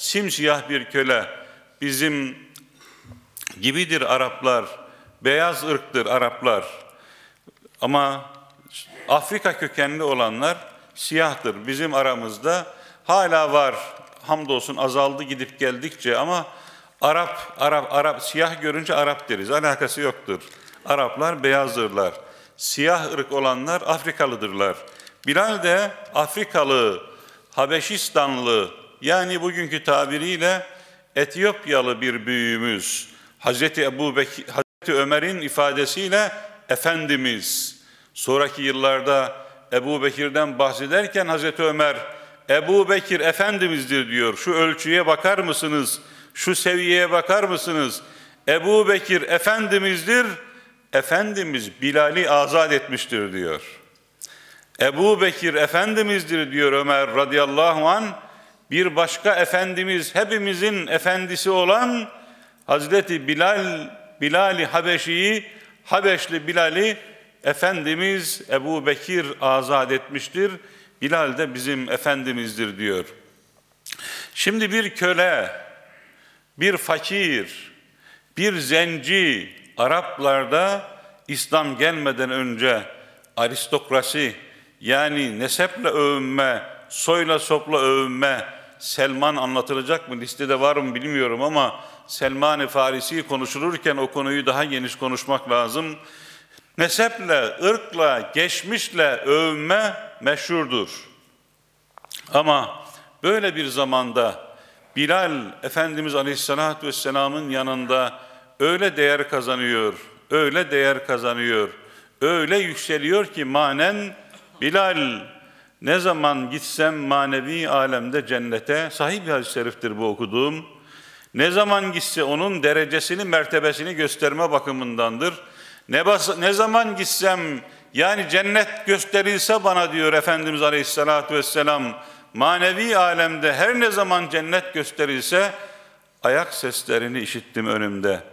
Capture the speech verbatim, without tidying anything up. simsiyah bir köle, bizim gibidir Araplar, beyaz ırktır Araplar. Ama Afrika kökenli olanlar siyahtır. Bizim aramızda hala var. Hamdolsun azaldı gidip geldikçe ama Arap, Arap, Arap, siyah görünce Arap deriz. Alakası yoktur. Araplar beyazdırlar. Siyah ırk olanlar Afrikalıdırlar. Bilal de Afrikalı, Habeşistanlı, yani bugünkü tabiriyle Etiyopyalı bir büyüğümüz. Hazreti Ebu Bekir, Hazreti Ömer'in ifadesiyle Efendimiz. Sonraki yıllarda Ebu Bekir'den bahsederken Hazreti Ömer, Ebu Bekir Efendimiz'dir diyor. Şu ölçüye bakar mısınız? Şu seviyeye bakar mısınız? Ebu Bekir Efendimiz'dir. Efendimiz Bilal'i azat etmiştir diyor. Ebu Bekir Efendimiz'dir diyor Ömer radıyallahu anh. Bir başka Efendimiz, hepimizin efendisi olan Hazreti Bilal, Bilal-i Habeşi'yi, Habeşli Bilal'i Efendimiz Ebu Bekir azat etmiştir. Bilal de bizim Efendimiz'dir diyor. Şimdi bir köle, bir fakir, bir zenci, Araplarda İslam gelmeden önce aristokrasi, yani neseple övünme, soyla sopla övünme, Selman anlatılacak mı? Listede var mı bilmiyorum ama Selman-ı Farisi konuşulurken o konuyu daha geniş konuşmak lazım. Neseple, ırkla, geçmişle övünme meşhurdur. Ama böyle bir zamanda Bilal Efendimiz Aleyhisselatü Vesselam'ın yanında öyle değer kazanıyor, öyle değer kazanıyor, öyle yükseliyor ki manen, Bilal ne zaman gitsem manevi alemde cennete, sahih bir hadis-i şeriftir bu okuduğum, ne zaman gitse onun derecesini, mertebesini gösterme bakımındandır. Ne, ne zaman gitsem, yani cennet gösterilse bana diyor Efendimiz Aleyhisselatü Vesselam, manevi alemde her ne zaman cennet gösterilse, ayak seslerini işittim önümde.